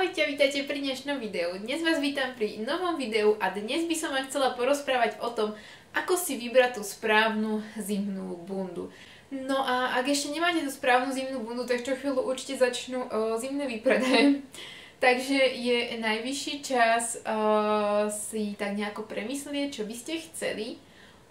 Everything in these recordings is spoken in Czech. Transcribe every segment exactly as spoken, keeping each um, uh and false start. Ahojte, vítajte pri dnešnom videu. Dnes vás vítam pri novom videu a dnes by som vám chcela porozprávať o tom, ako si vybrať tú správnu zimnú bundu. No a ak ešte nemáte tú správnu zimnú bundu, tak čo chvíľu určite začnú o, zimné výpredaje. Takže je najvyšší čas o, si tak nejako premyslieť, čo by ste chceli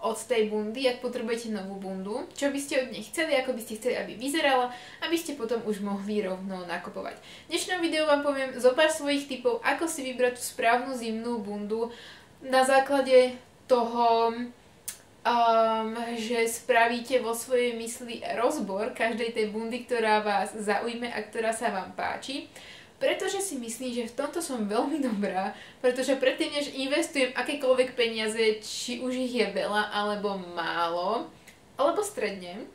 od tej bundy, ak potrebujete novú bundu, čo by ste od nej chceli, ako by ste chceli, aby vyzerala, aby ste potom už mohli rovno nakupovať. V dnešnom videu vám poviem zo pár svojich tipov, ako si vybrať tú správnu zimnú bundu na základe toho, um, že spravíte vo svojej mysli rozbor každej tej bundy, ktorá vás zaujme a ktorá sa vám páči. Pretože si myslím, že v tomto som veľmi dobrá, pretože predtým, než investujem akékoľvek peniaze, či už ich je veľa, alebo málo, alebo stredne,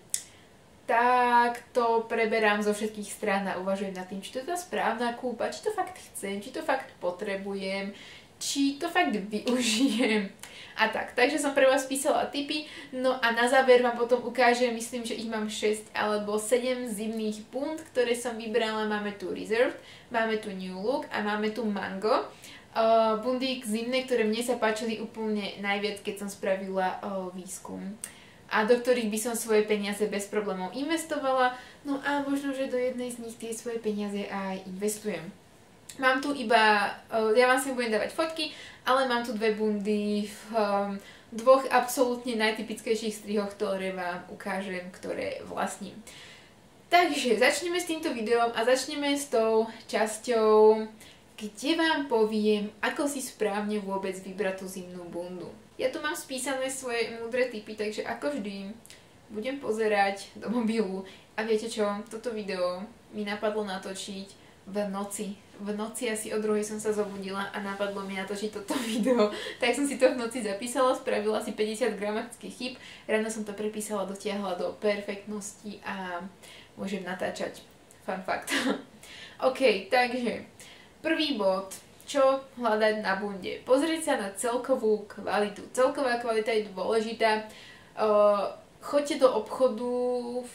tak to preberám zo všetkých strán a uvažujem nad tým, či to je tá správna kúpa, či to fakt chcem, či to fakt potrebujem, či to fakt využijem a tak. Takže som pre vás písala tipy, no a na záver vám potom ukážem, myslím, že ich mám šesť alebo sedem zimných bund, ktoré som vybrala. Máme tu Reserved, máme tu New Look a máme tu Mango. Uh, bundy zimné, ktoré mne sa páčili úplne najviac, keď som spravila uh, výskum a do ktorých by som svoje peniaze bez problémov investovala, no a možno, že do jednej z nich tie svoje peniaze aj investujem. Mám tu iba, ja vám si budem dávať fotky, ale mám tu dve bundy v dvoch absolútne najtypickejších strihoch, ktoré vám ukážem, ktoré vlastním. Takže začneme s týmto videom a začneme s tou časťou, kde vám poviem, ako si správne vôbec vybrať tú zimnú bundu. Ja tu mám spísané svoje múdre tipy, takže ako vždy budem pozerať do mobilu a viete čo, toto video mi napadlo natočiť v noci. V noci asi o druhej som sa zobudila a napadlo mi natočiť toto video. Tak som si to v noci zapísala, spravila si päťdesiat gramatických chyb, ráno som to prepísala, dotiahla do perfektnosti a môžem natáčať. Fun fact. OK, takže prvý bod, čo hľadať na bunde. Pozrieť sa na celkovú kvalitu. Celková kvalita je dôležitá. Uh, Choďte do obchodu,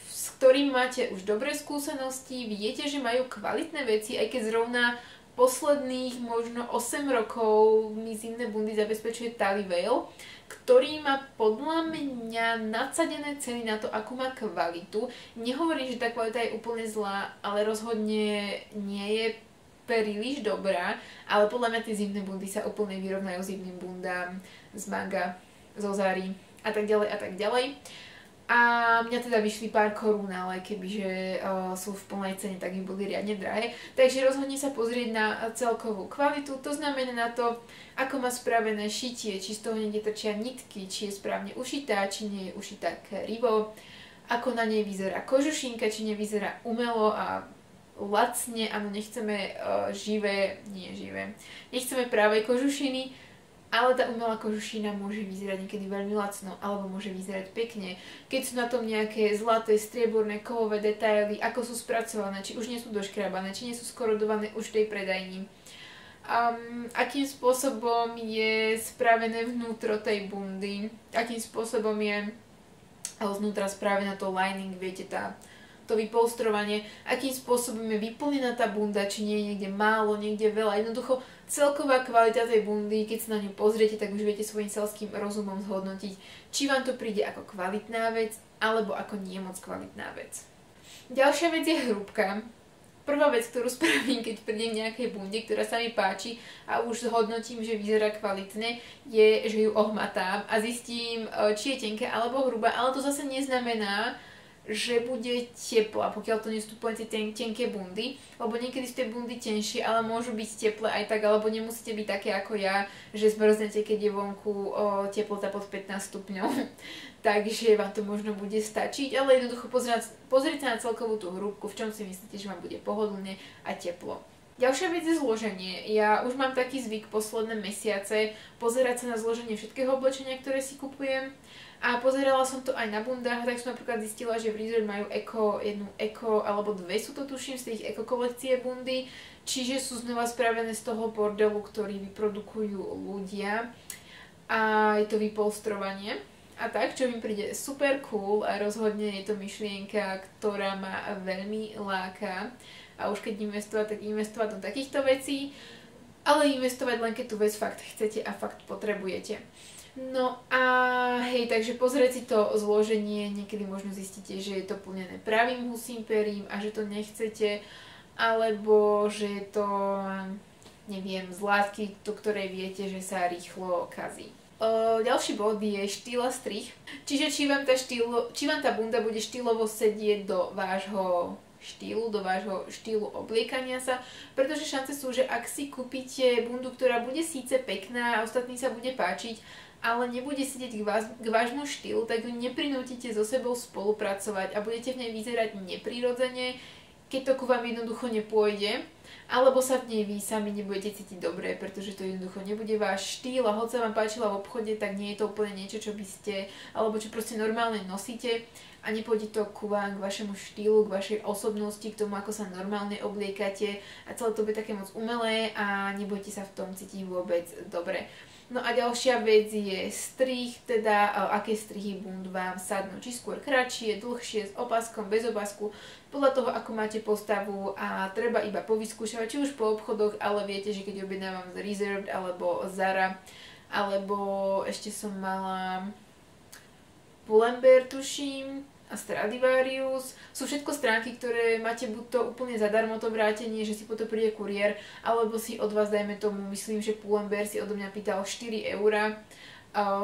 s ktorým máte už dobré skúsenosti, viete, že majú kvalitné veci, aj keď zrovna posledných možno osem rokov mi zimné bundy zabezpečuje Tally Weijl, ktorý má podľa mňa nadsadené ceny na to, akú má kvalitu. Nehovorím, že tá kvalita je úplne zlá, ale rozhodne nie je príliš dobrá, ale podľa mňa tie zimné bundy sa úplne vyrovnajú zimným bundám z Manga, zo Zary a tak ďalej a tak ďalej. A mňa teda vyšli pár korún, ale kebyže uh, sú v plnej cene, tak im boli riadne drahé. Takže rozhodne sa pozrieť na celkovú kvalitu, to znamená na to, ako má spravené šitie, či z toho netrčia nitky, či je správne ušitá, či nie je ušitá krivo, ako na nej vyzerá kožušinka, či nevyzerá umelo a lacne. Áno, nechceme uh, živé, nie živé, nechceme práve kožušiny, ale tá umelá kožušina môže vyzerať niekedy veľmi lacno, alebo môže vyzerať pekne. Keď sú na tom nejaké zlaté, strieborné, kovové detaily, ako sú spracované, či už nie sú doškrábané, či nie sú skorodované už v tej predajni. Um, akým spôsobom je spravené vnútro tej bundy, akým spôsobom je znútra spravená to lining, viete, tá, to vypolstrovanie, akým spôsobom je vyplnená tá bunda, či nie je niekde málo, niekde veľa. Jednoducho celková kvalita tej bundy, keď sa na ňu pozriete, tak už viete svojím selským rozumom zhodnotiť, či vám to príde ako kvalitná vec, alebo ako nie moc kvalitná vec. Ďalšia vec je hrúbka. Prvá vec, ktorú spravím, keď prídem k nejakej bunde, ktorá sa mi páči a už zhodnotím, že vyzerá kvalitne, je, že ju ohmatám a zistím, či je tenká alebo hrubá, ale to zase neznamená, že bude teplá, pokiaľ to nie sú úplne ten, tenké bundy, lebo niekedy sú tie bundy tenšie, ale môžu byť teplé aj tak, alebo nemusíte byť také ako ja, že zmrznete, keď je vonku o, teplota pod pätnásť stupňov. Takže vám to možno bude stačiť, ale jednoducho pozrieť, pozrieť sa na celkovú tú hrúbku, v čom si myslíte, že vám bude pohodlne a teplo. Ďalšia vec je zloženie. Ja už mám taký zvyk posledné mesiace pozerať sa na zloženie všetkého oblečenia, ktoré si kupujem. A pozerala som to aj na bundách, tak som napríklad zistila, že v Reserved majú eko, jednu eko, alebo dve sú to tuším z tých eko kolekcie bundy, čiže sú znova spravené z toho bordelu, ktorý vyprodukujú ľudia. A je to vypolstrovanie a tak, čo mi príde super cool a rozhodne je to myšlienka, ktorá ma veľmi láka. a už keď investovať, tak investovať do takýchto vecí, ale investovať len keď tú vec fakt chcete a fakt potrebujete. No a hej, takže pozrieť si to zloženie, niekedy možno zistíte, že je to plnené pravým husím perím a že to nechcete, alebo že je to, neviem, z látky, do ktorej viete, že sa rýchlo kazí. Uh, ďalší bod je štýl a strih, čiže či vám, tá štýlo, či vám tá bunda bude štýlovo sedieť do vášho štýlu, do vášho štýlu obliekania sa, pretože šance sú, že ak si kúpite bundu, ktorá bude síce pekná a ostatní sa bude páčiť, ale nebude sedieť k, vás, k vášmu štýlu, tak ju neprinútite so sebou spolupracovať a budete v nej vyzerať neprirodzene, keď to ku vám jednoducho nepôjde. Alebo sa v nej vy sami nebudete cítiť dobre, pretože to jednoducho nebude váš štýl a hoď sa vám páčila v obchode, tak nie je to úplne niečo, čo by ste, alebo čo proste normálne nosíte a nepôjde to ku vám, k vašemu štýlu, k vašej osobnosti, k tomu, ako sa normálne obliekate a celé to bude také moc umelé a nebudete sa v tom cítiť vôbec dobre. No a ďalšia vec je strih, teda aké strihy bund vám sadnú, či skôr kratšie, dlhšie, s opaskom, bez opasku, podľa toho, ako máte postavu a treba iba povyskúšať, či už po obchodoch, ale viete, že keď objednávam z Reserved alebo Zara, alebo ešte som mala Pull&Bear, tuším, a Stradivarius. Sú všetko stránky, ktoré máte buď to úplne zadarmo to vrátenie, že si potom príde kuriér, alebo si od vás, dajme tomu, myslím, že Pull&Bear si odo mňa pýtal štyri eurá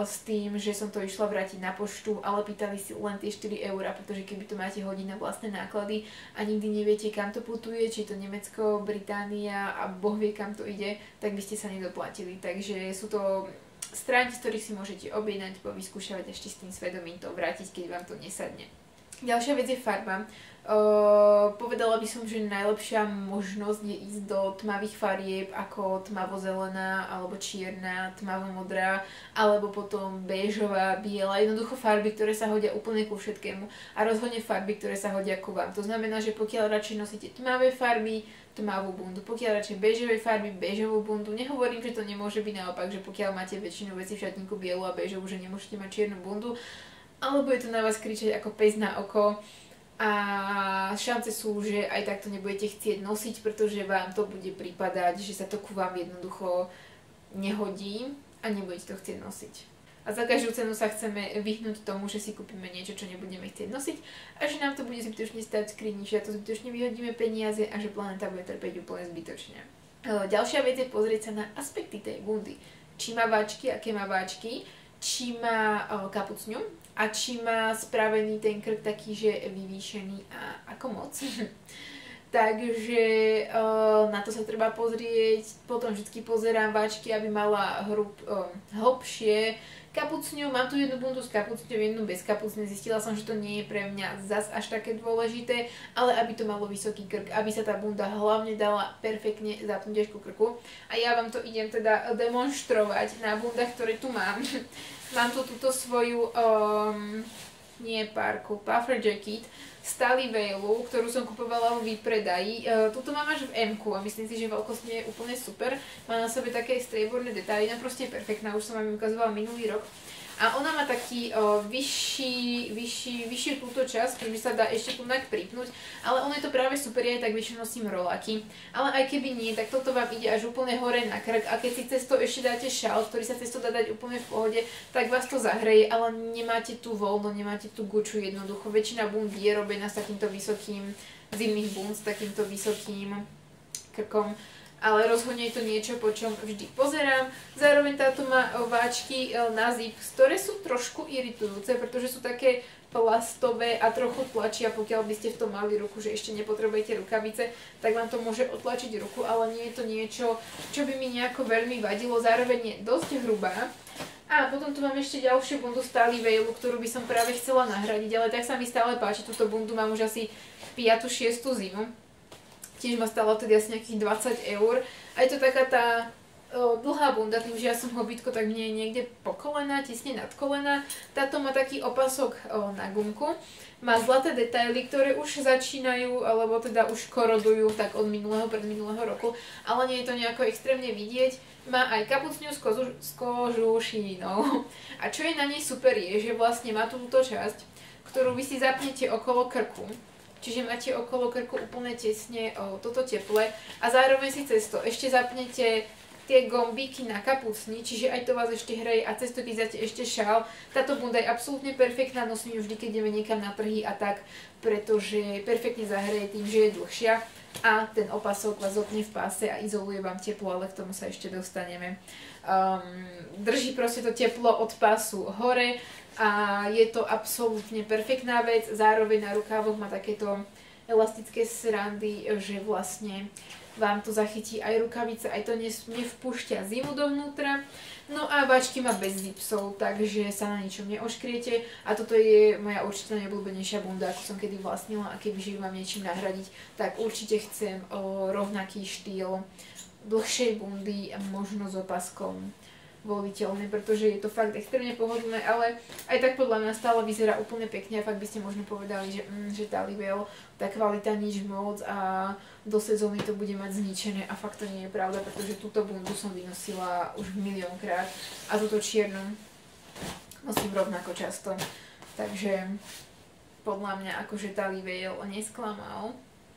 s tým, že som to išla vrátiť na poštu, ale pýtali si len tie štyri eurá, pretože keby to máte hodiť na vlastné náklady a nikdy neviete, kam to putuje, či to Nemecko, Británia a boh vie, kam to ide, tak by ste sa nedoplatili. Takže sú to stránky, z ktorých si môžete objednať, povyskúšavať a ešte s tým svedomím to vrátiť, keď vám to nesadne. Ďalšia vec je farba. Uh, povedala by som, že najlepšia možnosť je ísť do tmavých farieb ako tmavozelená, alebo čierna, tmavomodrá, alebo potom béžová, biela. Jednoducho farby, ktoré sa hodia úplne ku všetkému a rozhodne farby, ktoré sa hodia ku vám. To znamená, že pokiaľ radšej nosíte tmavé farby, tmavú bundu. Pokiaľ radšej béžové farby, béžovú bundu. Nehovorím, že to nemôže byť naopak, že pokiaľ máte väčšinu vecí v šatníku bielu a béžovú, že nemôžete mať čiernu bundu. Alebo je to na vás kričať ako pes na oko a šance sú, že aj takto nebudete chcieť nosiť, pretože vám to bude pripadať, že sa to ku vám jednoducho nehodí a nebudete to chcieť nosiť. A za každú cenu sa chceme vyhnúť tomu, že si kúpime niečo, čo nebudeme chcieť nosiť a že nám to bude zbytočne stať v skrini, že to zbytočne vyhodíme peniaze a že planéta bude trpeť úplne zbytočne. Ďalšia vec je pozrieť sa na aspekty tej bundy. Či má váčky, aké má váčky, či má kapucňu, a či má spravený ten krk taký, že je vyvýšený a ako moc. Takže e, na to sa treba pozrieť. Potom vždy pozerám váčky, aby mala hrub, e, hlbšie kapucňu. Mám tu jednu bundu s kapucňou, jednu bez kapucňu. Zistila som, že to nie je pre mňa zas až také dôležité, ale aby to malo vysoký krk, aby sa tá bunda hlavne dala perfektne zapnúť až ku krku. A ja vám to idem teda demonštrovať na bundách, ktoré tu mám. Mám tu túto svoju, um, nie párku, puffer jacket z Tally Weijlu, ktorú som kupovala v výpredaji. Uh, tuto mám až v em ku a myslím si, že veľkostne je úplne super. Má na sebe také strieborné detaily, no proste je perfektná, už som vám ju ukazovala minulý rok. A ona má taký uh, vyšší, vyšší, vyšší túto časť, ktorý sa dá ešte tu nejak pripnúť, ale ono je to práve super, ja aj tak väčšinou nosím roláky. Ale aj keby nie, tak toto vám ide až úplne hore na krk a keď si cez to ešte dáte šal, ktorý sa cez to dá dať úplne v pohode, tak vás to zahreje, ale nemáte tu voľno, nemáte tu guču jednoducho. Väčšina bund je robená s takýmto vysokým, zimných bund s takýmto vysokým krkom. Ale rozhodne je to niečo, po čom vždy pozerám. Zároveň táto má váčky na zip, ktoré sú trošku iritujúce, pretože sú také plastové a trochu tlačia, pokiaľ by ste v tom mali ruku, že ešte nepotrebujete rukavice, tak vám to môže otlačiť ruku, ale nie je to niečo, čo by mi nejako veľmi vadilo. Zároveň je dosť hrubá. A potom tu mám ešte ďalšiu bundu z Tally Weijlu, ktorú by som práve chcela nahradiť, ale tak sa mi stále páči. Túto bundu mám už asi piatu šiestu zimu. Tiež ma stálo teda asi nejakých dvadsať eur. A je to taká tá o, dlhá bunda, tým, že ja som hobitko, tak mne je niekde po kolena, tesne nad kolena. Táto má taký opasok o, na gumku. Má zlaté detaily, ktoré už začínajú, alebo teda už korodujú tak od minulého, predminulého roku. Ale nie je to nejako extrémne vidieť. Má aj kapucňu s, kozu, s kožušinou. A čo je na nej super je, že vlastne má túto časť, ktorú vy si zapnete okolo krku. čiže máte okolo krku úplne tesne o, toto teple a zároveň si cez to ešte zapnete tie gombíky na kapucni, čiže aj to vás ešte hraje a cez to keď dáte ešte šál. Táto bunda je absolútne perfektná, nosím ju vždy, keď ideme niekam na trhy a tak, pretože perfektne zahreje tým, že je dlhšia a ten opasok vás zopne v páse a izoluje vám teplo, ale k tomu sa ešte dostaneme. Um, drží proste to teplo od pásu hore a je to absolútne perfektná vec. Zároveň na rukávoch má takéto elastické srandy, že vlastne vám to zachytí aj rukavice, aj to nevpúšťa zimu dovnútra. No a váčky má bez zipsov, takže sa na ničom neoškriete. A toto je moja určite najobľúbenejšia bunda, ako som kedy vlastnila, a kebyže ju mám niečím nahradiť, tak určite chcem o, rovnaký štýl dlhšej bundy, možno s opaskom voliteľné, pretože je to fakt extrémne pohodlné, ale aj tak podľa mňa stále vyzerá úplne pekne a fakt by ste možno povedali, že, mm, že Tally Weijl, tá kvalita nič moc a do sezóny to bude mať zničené a fakt to nie je pravda, pretože túto bundu som vynosila už miliónkrát a túto čiernu nosím rovnako často, takže podľa mňa akože Tally Weijl nesklamal.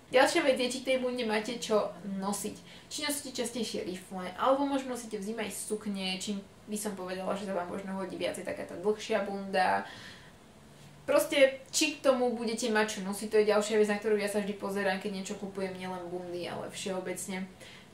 Ďalšia vec je, či tej bunde máte čo nosiť. Či nosíte častejšie rifle, alebo možno nosíte v zime aj sukne, či by som povedala, že sa vám možno hodí viacej taká tá dlhšia bunda. Proste, či k tomu budete mať čo nosiť, to je ďalšia vec, na ktorú ja sa vždy pozerám, keď niečo kupujem, nielen bundy, ale všeobecne.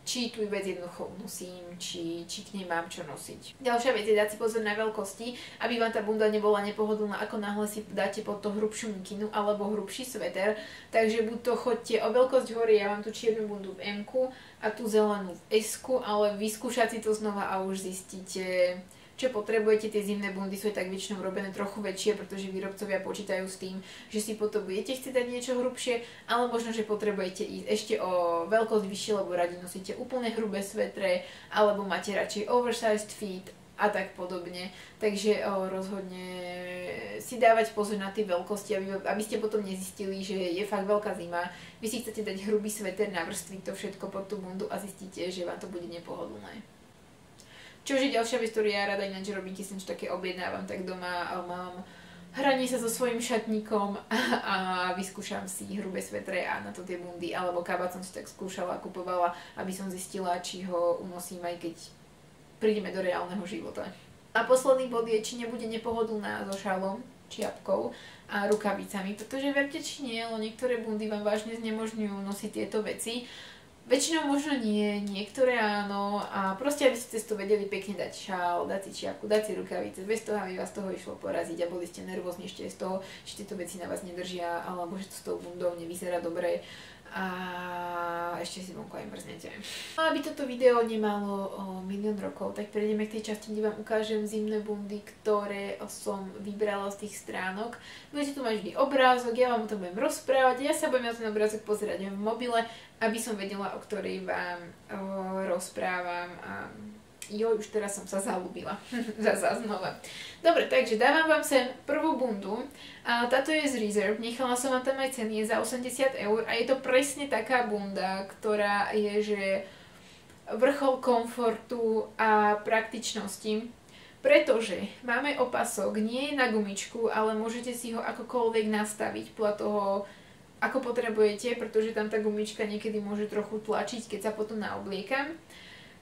Či tu vec jednoducho nosím, či, či k nej mám čo nosiť. Ďalšia vec je dať si pozor na veľkosti, aby vám tá bunda nebola nepohodlná, ako náhle si dáte pod to hrubšiu mikinu alebo hrubší sveter. Takže buď to chodte o veľkosť hore, ja mám tú čiernu bundu v M-ku a tú zelenú v S-ku, ale vyskúšať si to znova a už zistíte, čo potrebujete. Tie zimné bundy sú tak väčšinou robené trochu väčšie, pretože výrobcovia počítajú s tým, že si potom budete chcieť dať niečo hrubšie, ale možno, že potrebujete ísť ešte o veľkosť vyššie, lebo radi nosíte úplne hrubé svetre, alebo máte radšej oversized fit a tak podobne. Takže o, rozhodne si dávať pozor na tie veľkosti, aby, aby ste potom nezistili, že je fakt veľká zima. Vy si chcete dať hrubý sveter, navrstviť to všetko pod tú bundu a zistíte, že vám to bude nepohodlné. Čo je ďalšia vec, ktorú ja rada ináč robím, keď som čo také objednávam, tak doma mám hranie sa so svojím šatníkom a, a vyskúšam si hrubé svetre a na to tie bundy, alebo kabát som si tak skúšala a kupovala, aby som zistila, či ho unosím, aj keď prídeme do reálneho života. A posledný bod je, či nebude nepohodlná so šalom, čiapkou a rukavicami, pretože verte či nie, ale niektoré bundy vám vážne znemožňujú nosiť tieto veci. Väčšinou možno nie, niektoré áno, a proste aby ste to vedeli pekne dať šál, dať si čiapku, dať si rukavice, bez toho, aby vás toho išlo poraziť a boli ste nervózni ešte z toho, či tieto veci na vás nedržia, alebo že to s tou bundou nevyzerá dobre a ešte si vonku aj mrznete. Aby toto video nemalo o milión rokov, tak prejdeme k tej časti, kde vám ukážem zimné bundy, ktoré som vybrala z tých stránok. Budete tu mať vždy obrázok, ja vám o tom budem rozprávať, ja sa budem na ten obrázok pozerať v mobile, aby som vedela, o ktorej vám o, rozprávam a joj, už teraz som sa zalúbila. Zasa znova. Dobre, takže dávam vám sem prvú bundu a táto je z Reserved, nechala som vám tam aj ceny, je za osemdesiat eur a je to presne taká bunda, ktorá je, že vrchol komfortu a praktičnosti, pretože máme opasok, nie je na gumičku, ale môžete si ho akokoľvek nastaviť podľa toho, ako potrebujete, pretože tam tá gumička niekedy môže trochu tlačiť, keď sa potom naobliekam.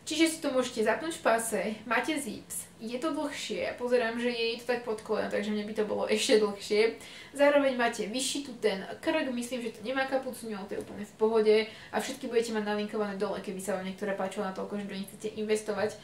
Čiže si to môžete zapnúť v páse, máte zips, je to dlhšie, pozerám, že je to tak pod kolena, takže mne by to bolo ešte dlhšie. Zároveň máte vyšší tu ten krk, myslím, že to nemá kapucňu, to je úplne v pohode a všetky budete mať nalinkované dole, keby sa vám niektoré páčilo natoľko, že do nich chcete investovať.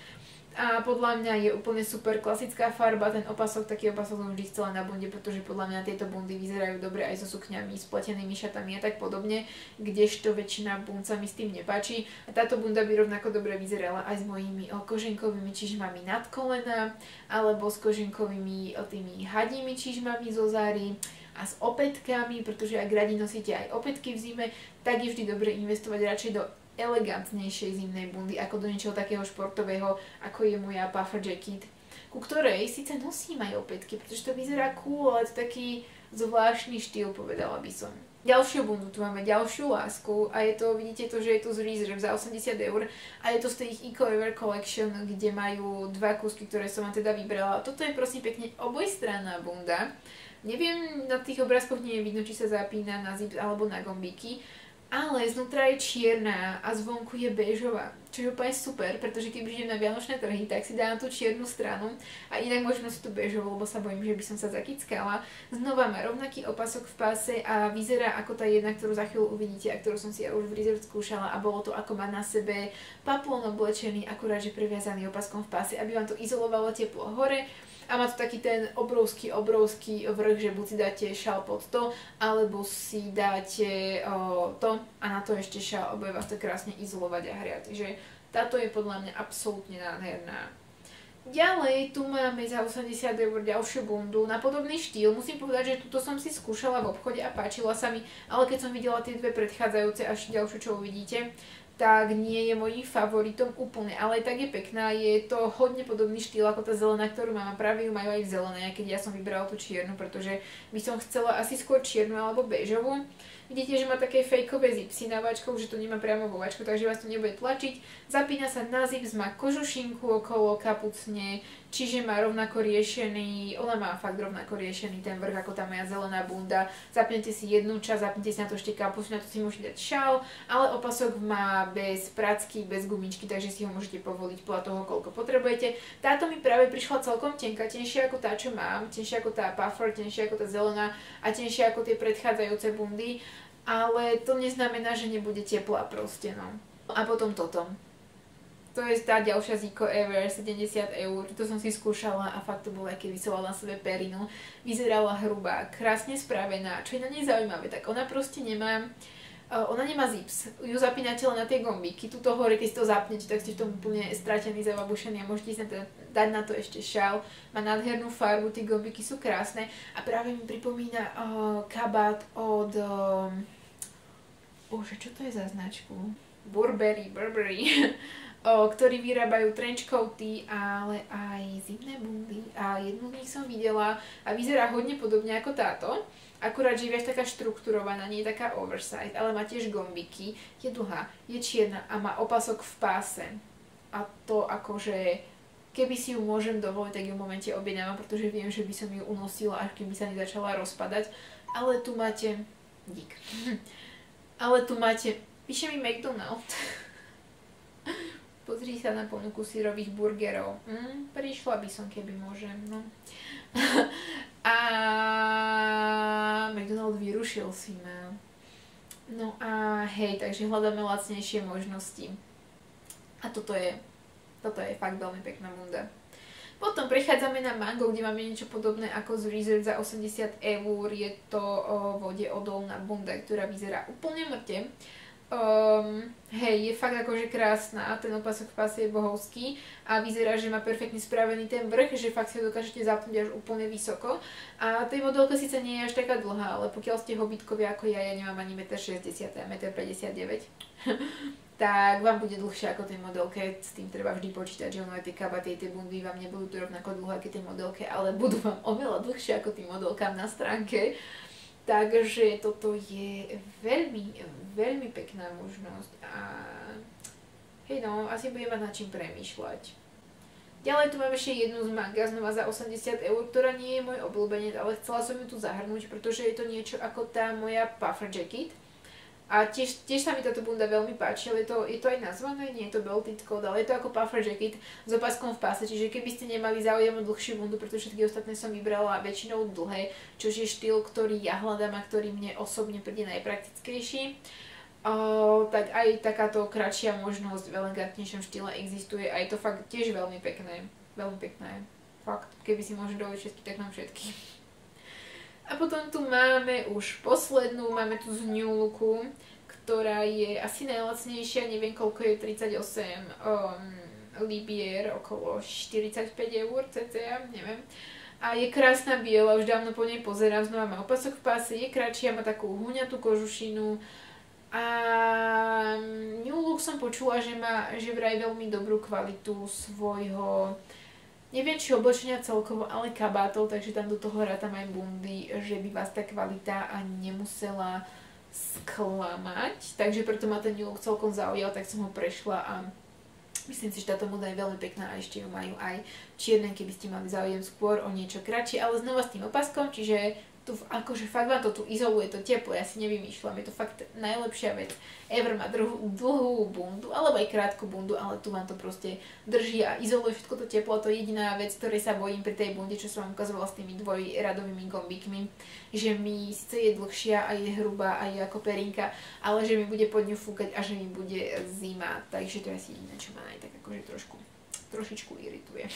A podľa mňa je úplne super klasická farba, ten opasok, taký opasok som vždy chcela na bunde, pretože podľa mňa tieto bundy vyzerajú dobre aj so sukňami, s pletenými šatami a tak podobne, kdežto väčšina bund sa mi s tým nepáči. A táto bunda by rovnako dobre vyzerala aj s mojimi koženkovými čižmami nad kolena, alebo s koženkovými tými hadími čižmami zo Zary a s opätkami, pretože ak radi nosíte aj opätky v zime, tak je vždy dobre investovať radšej do elegantnejšej zimnej bundy ako do niečoho takého športového, ako je moja puffer jacket, ku ktorej síce nosím aj opätky, pretože to vyzerá cool, ale to taký zvláštny štýl, povedala by som. Ďalšiu bundu, tu máme ďalšiu lásku a je to, vidíte to, že je to z Reserved za osemdesiat eur a je to z tej Eco-Ever Collection, kde majú dva kúsky, ktoré som vám teda vybrala. Toto je prosím pekne obojstranná bunda, Neviem, na tých obrázkoch nie je vidno, či sa zapína na zips alebo na gombíky, ale znútra je čierna a zvonku je béžová, čo je úplne super, pretože keď idem na vianočné trhy, tak si dám tú čiernu stranu a inak môžem nosiť tú béžovú, lebo sa bojím, že by som sa zakickala. Znova má rovnaký opasok v páse a vyzerá ako tá jedna, ktorú za chvíľu uvidíte a ktorú som si ja už v Reserved skúšala, a bolo to ako má na sebe paplón oblečený, akurát že previazaný opaskom v páse, aby vám to izolovalo teplo hore. A má to taký ten obrovský, obrovský vrch, že buď si dáte šal pod to, alebo si dáte o, to a na to ešte šal, oboje vás to krásne izolovať a hria. Takže táto je podľa mňa absolútne nádherná. Ďalej tu máme za osemdesiat eur ďalšiu bundu na podobný štýl. Musím povedať, že túto som si skúšala v obchode a páčila sa mi, ale keď som videla tie dve predchádzajúce až ďalšiu, čo uvidíte, tak nie je mojím favoritom úplne, ale tak je pekná, je to hodne podobný štýl ako tá zelená, ktorú mám, a práve ju majú aj v zelenej, keď ja som vybrala tú čiernu, pretože by som chcela asi skôr čiernu alebo béžovú. Vidíte, že má také fejkové zipsy na váčku, že to nemá priamo vo váčku, takže vás to nebude tlačiť. Zapína sa na zips, má kožušinku okolo kapucne, čiže má rovnako riešený, ona má fakt rovnako riešený ten vrch ako tá moja zelená bunda. Zapnete si jednu časť, zapnete si na to ešte kapucňu, na to si môžete dať šál, ale opasok má bez pracky, bez gumičky, takže si ho môžete povoliť podľa toho, koľko potrebujete. Táto mi práve prišla celkom tenká, tenšia ako tá, čo mám, tenšia ako tá puffer, tenšia ako tá zelená a tenšia ako tie predchádzajúce bundy, ale to neznamená, že nebude teplá proste, no. A potom toto. To je tá ďalšia Zico Ever, sedemdesiat eur, to som si skúšala a fakt to bolo, keď vysela na sebe perinu. Vyzerala hrubá, krásne spravená, čo je na nej zaujímavé, tak ona proste nemá Ona nemá zips, ju zapínate len na tie gombíky, tuto hore, keď si to zapnete, tak ste v tom úplne stratení, zababušení a môžete si dať na to ešte šal. Má nádhernú farbu, tie gombíky sú krásne a práve mi pripomína uh, kabát od... Uh, bože, čo to je za značku? Burberry, Burberry, o, ktorí vyrábajú trenchcoaty, ale aj zimné bundy, a jednu z nich som videla a vyzerá hodne podobne ako táto, akurát že je viac taká štrukturovaná, nie je taká oversize, ale má tiež gombiky, je dlhá, je čierna a má opasok v páse, a to akože keby si ju môžem dovoliť, tak ju v momente objednávam, pretože viem, že by som ju unosila, až keby sa nezačala rozpadať, ale tu máte, dík, ale tu máte, píše mi McDonald. Pozri sa na ponuku syrových burgerov. Mm, prišla by som, keby môžem. No. A McDonald vyrušil si ma. No a hej, takže hľadáme lacnejšie možnosti. A toto je, toto je fakt veľmi pekná bunda. Potom prechádzame na Mango, kde máme niečo podobné ako z Reserved za osemdesiat eur. Je to vodeodolná bunda, ktorá vyzerá úplne mŕte. Um, hej, je fakt akože krásna, ten opasok v páse je bohovský a vyzerá, že má perfektne spravený ten vrch, že fakt si ho dokážete zapnúť až úplne vysoko, a tej modelka síce nie je až taká dlhá, ale pokiaľ ste hobitkovia ako ja, ja nemám ani jeden šesťdesiat metra a jeden päťdesiatdeväť metra, tak vám bude dlhšia ako tej modelke, s tým treba vždy počítať, že ono aj tie kabaty, tie bundy vám nebudú rovnako dlhé ako tej modelke, ale budú vám oveľa dlhšie ako tým modelkám na stránke. Takže toto je veľmi, veľmi pekná možnosť a hej, no, asi budem mať na čím premýšľať. Ďalej tu mám ešte jednu z Manga, znova za osemdesiat eur, ktorá nie je môj obľúbenec, ale chcela som ju tu zahrnúť, pretože je to niečo ako tá moja puffer jacket. A tiež, tiež sa mi táto bunda veľmi páčila, je to, je to aj nazvané, nie je to belted coat, ale je to ako puffer jacket s opaskom v páse, čiže keby ste nemali záujem o dlhšiu bundu, pretože všetky ostatné som vybrala väčšinou dlhé, čo je štýl, ktorý ja hľadám a ktorý mne osobne príde najpraktickejší, o, tak aj takáto kratšia možnosť v elegantnejšom štýle existuje a je to fakt tiež veľmi pekné, veľmi pekné, fakt, keby si môžem dovoliť všetky, tak mám všetky. A potom tu máme už poslednú, máme tu z New Looku, ktorá je asi najlacnejšia, neviem koľko je, tridsaťosem libier, okolo štyridsaťpäť eur cca, neviem. A je krásna biela, už dávno po nej pozerám, znova má opasok v páse, je kratšia, má takú huňatú kožušinu. A New Look som počula, že má že vraj veľmi dobrú kvalitu svojho... Neviem, či oblečenia celkovo, ale kabátov, takže tam do toho rátam aj bundy, že by vás tá kvalita a nemusela sklamať. Takže preto ma ten New Look celkom zaujal, tak som ho prešla a myslím si, že táto moda je veľmi pekná a ešte ju majú aj čierne, keby ste mali záujem skôr o niečo kratšie, ale znova s tým opaskom, čiže tu, akože fakt ma to tu izoluje, to teplo, ja si nevymýšľam, je to fakt najlepšia vec ever, má dlhú, dlhú bundu, alebo aj krátku bundu, ale tu ma to proste drží a izoluje všetko to teplo, to je jediná vec, ktorej sa bojím pri tej bunde, čo som vám ukazovala s tými dvojradovými gombíkmi, že mi síce je dlhšia a je hrubá a je ako perinka, ale že mi bude pod ňu fúkať a že mi bude zima, takže to je asi jediné, čo ma aj tak akože trošku, trošičku irituje.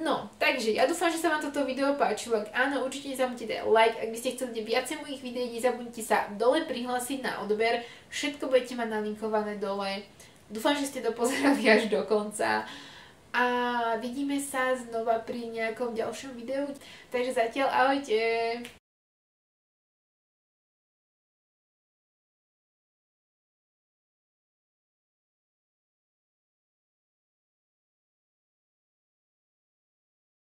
No, takže ja dúfam, že sa vám toto video páčilo. Ak áno, určite nezabudnite dať like. Ak by ste chceli viacej mojich videí, nezabudnite sa dole prihlásiť na odber. Všetko budete mať nalinkované dole. Dúfam, že ste to pozerali až do konca. A vidíme sa znova pri nejakom ďalšom videu. Takže zatiaľ ahojte!